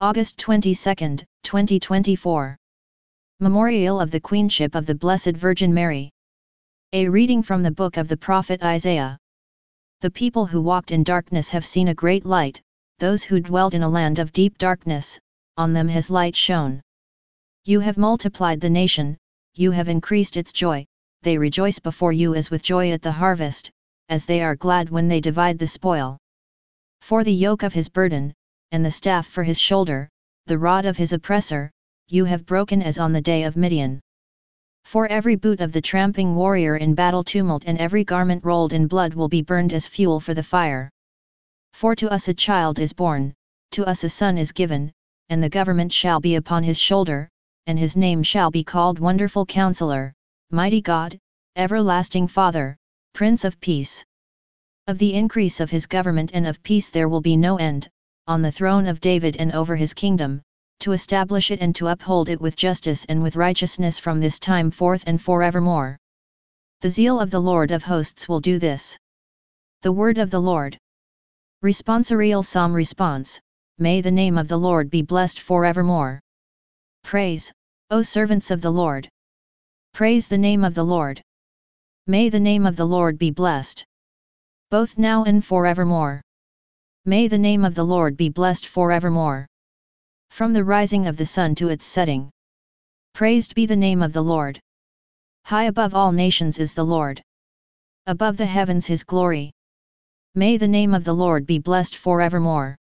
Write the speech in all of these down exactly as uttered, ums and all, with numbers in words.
August twenty-second, twenty twenty-four. Memorial of the Queenship of the Blessed Virgin Mary. A reading from the book of the prophet Isaiah. The people who walked in darkness have seen a great light, those who dwelt in a land of deep darkness, on them has light shone. You have multiplied the nation, you have increased its joy, they rejoice before you as with joy at the harvest, as they are glad when they divide the spoil. For the yoke of his burden, and the staff for his shoulder, the rod of his oppressor, you have broken as on the day of Midian. For every boot of the tramping warrior in battle tumult and every garment rolled in blood will be burned as fuel for the fire. For to us a child is born, to us a son is given, and the government shall be upon his shoulder, and his name shall be called Wonderful Counselor, Mighty God, Everlasting Father, Prince of Peace. Of the increase of his government and of peace there will be no end, on the throne of David and over his kingdom, to establish it and to uphold it with justice and with righteousness from this time forth and forevermore. The zeal of the Lord of hosts will do this. The word of the Lord. Responsorial Psalm Response. May the name of the Lord be blessed forevermore. Praise, O servants of the Lord. Praise the name of the Lord. May the name of the Lord be blessed, both now and forevermore. May the name of the Lord be blessed forevermore. From the rising of the sun to its setting. Praised be the name of the Lord. High above all nations is the Lord. Above the heavens his glory. May the name of the Lord be blessed forevermore.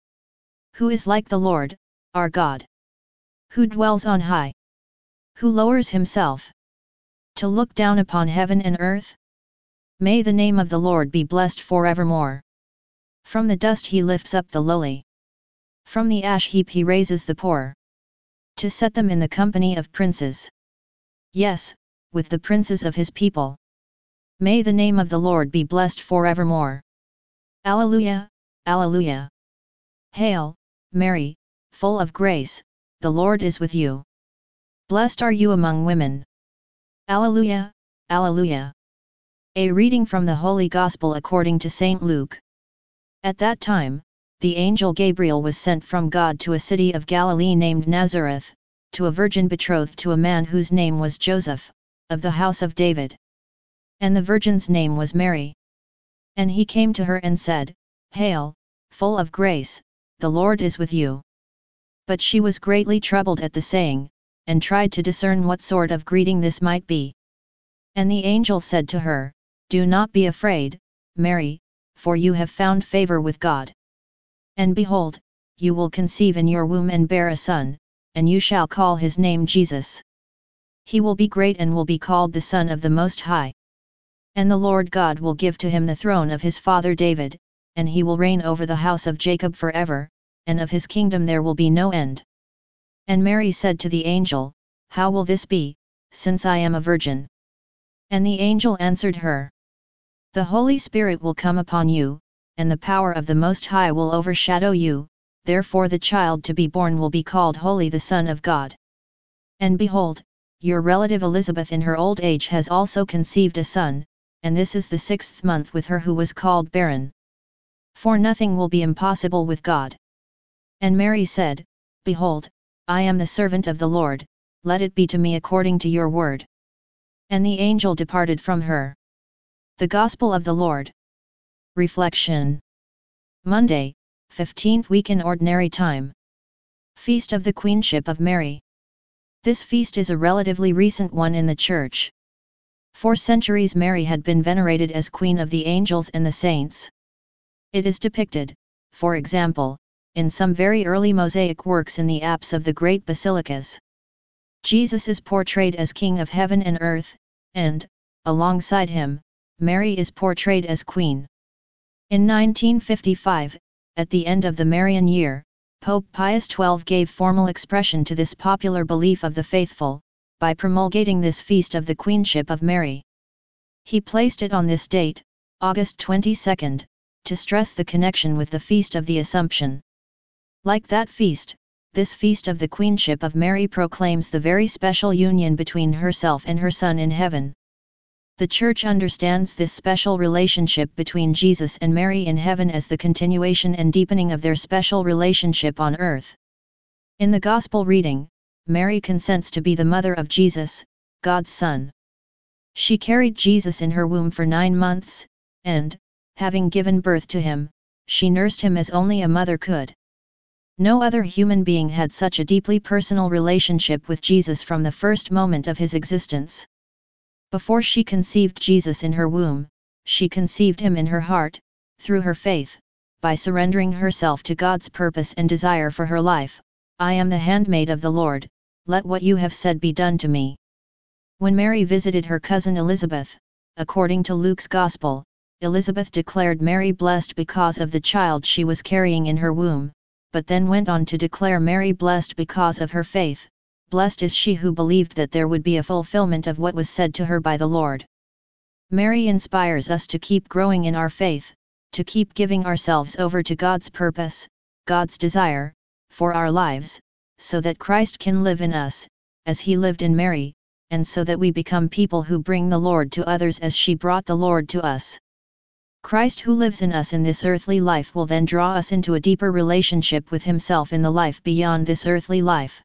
Who is like the Lord, our God? Who dwells on high? Who lowers himself to look down upon heaven and earth? May the name of the Lord be blessed forevermore. From the dust he lifts up the lowly. From the ash heap he raises the poor, to set them in the company of princes. Yes, with the princes of his people. May the name of the Lord be blessed forevermore. Alleluia, Alleluia. Hail, Mary, full of grace, the Lord is with you. Blessed are you among women. Alleluia, Alleluia. A reading from the Holy Gospel according to Saint Luke. At that time, the angel Gabriel was sent from God to a city of Galilee named Nazareth, to a virgin betrothed to a man whose name was Joseph, of the house of David. And the virgin's name was Mary. And he came to her and said, Hail, full of grace, the Lord is with you. But she was greatly troubled at the saying, and tried to discern what sort of greeting this might be. And the angel said to her, Do not be afraid, Mary, for you have found favor with God. And behold, you will conceive in your womb and bear a son, and you shall call his name Jesus. He will be great and will be called the Son of the Most High. And the Lord God will give to him the throne of his father David, and he will reign over the house of Jacob forever, and of his kingdom there will be no end. And Mary said to the angel, How will this be, since I am a virgin? And the angel answered her, The Holy Spirit will come upon you, and the power of the Most High will overshadow you, therefore the child to be born will be called Holy, the Son of God. And behold, your relative Elizabeth in her old age has also conceived a son, and this is the sixth month with her who was called barren. For nothing will be impossible with God. And Mary said, Behold, I am the servant of the Lord, let it be to me according to your word. And the angel departed from her. The Gospel of the Lord. Reflection. Monday, fifteenth week in Ordinary Time. Feast of the Queenship of Mary. This feast is a relatively recent one in the Church. For centuries Mary had been venerated as Queen of the Angels and the Saints. It is depicted, for example, in some very early mosaic works in the apse of the great basilicas. Jesus is portrayed as King of Heaven and Earth, and, alongside him, Mary is portrayed as Queen. In nineteen fifty-five, at the end of the Marian year, Pope Pius the twelfth gave formal expression to this popular belief of the faithful, by promulgating this feast of the Queenship of Mary. He placed it on this date, August twenty-second, to stress the connection with the Feast of the Assumption. Like that feast, this Feast of the Queenship of Mary proclaims the very special union between herself and her Son in heaven. The Church understands this special relationship between Jesus and Mary in heaven as the continuation and deepening of their special relationship on earth. In the Gospel reading, Mary consents to be the mother of Jesus, God's Son. She carried Jesus in her womb for nine months, and, having given birth to him, she nursed him as only a mother could. No other human being had such a deeply personal relationship with Jesus from the first moment of his existence. Before she conceived Jesus in her womb, she conceived him in her heart, through her faith, by surrendering herself to God's purpose and desire for her life. I am the handmaid of the Lord, let what you have said be done to me. When Mary visited her cousin Elizabeth, according to Luke's Gospel, Elizabeth declared Mary blessed because of the child she was carrying in her womb, but then went on to declare Mary blessed because of her faith. Blessed is she who believed that there would be a fulfillment of what was said to her by the Lord. Mary inspires us to keep growing in our faith, to keep giving ourselves over to God's purpose, God's desire, for our lives, so that Christ can live in us, as he lived in Mary, and so that we become people who bring the Lord to others as she brought the Lord to us. Christ who lives in us in this earthly life will then draw us into a deeper relationship with himself in the life beyond this earthly life.